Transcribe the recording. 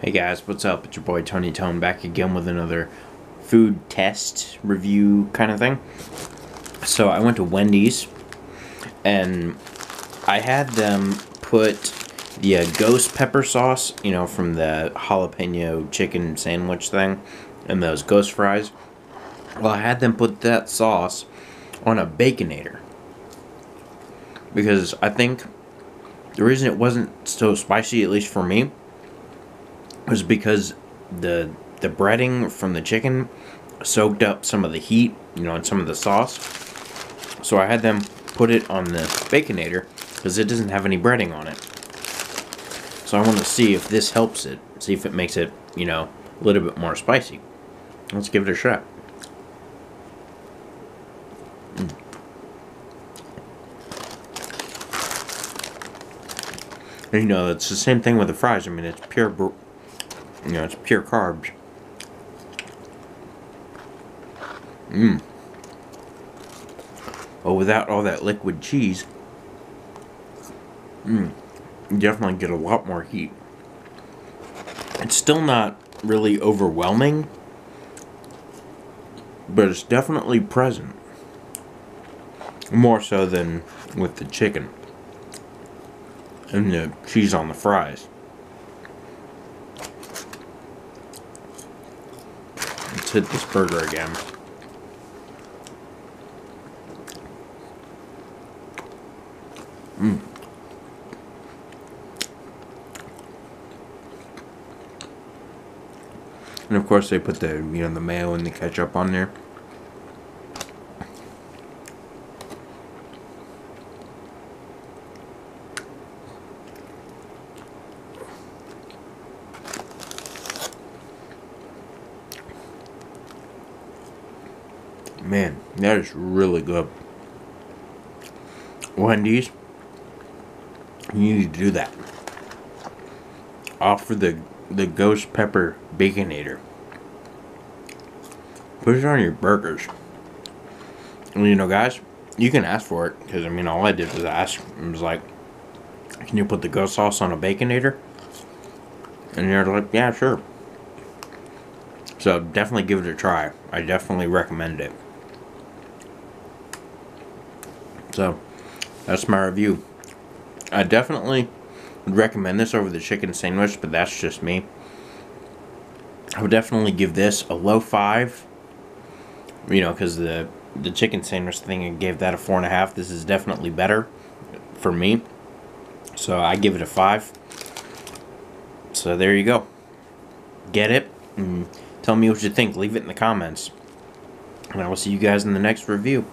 Hey guys, what's up? It's your boy Tony Tone back again with another food test review kind of thing. So I went to Wendy's and I had them put the ghost pepper sauce, you know, from the jalapeno chicken sandwich thing and those ghost fries. Well, I had them put that sauce on a Baconator because I think the reason it wasn't so spicy, at least for me, was because the breading from the chicken soaked up some of the heat, you know, and some of the sauce. So I had them put it on the Baconator because it doesn't have any breading on it. So I want to see if this helps it, see if it makes it, you know, a little bit more spicy. Let's give it a shot. You know, it's the same thing with the fries. I mean, it's pure, you know, it's pure carbs. But without all that liquid cheese, you definitely get a lot more heat. It's still not really overwhelming, but it's definitely present. More so than with the chicken and the cheese on the fries. Let's hit this burger again. And of course they put the, you know, the mayo and the ketchup on there. Man, that is really good. Wendy's, you need to do that. Offer the ghost pepper Baconator. Put it on your burgers. And you know, guys, you can ask for it, because I mean, all I did was ask. I was like, "Can you put the ghost sauce on a Baconator?" And they're like, "Yeah, sure." So definitely give it a try. I definitely recommend it. So that's my review. I definitely would recommend this over the chicken sandwich, but that's just me. I would definitely give this a low 5, you know, because the chicken sandwich thing, I gave that a 4.5. This is definitely better for me, so I give it a 5. So there you go. Get it and tell me what you think. Leave it in the comments, and I will see you guys in the next review.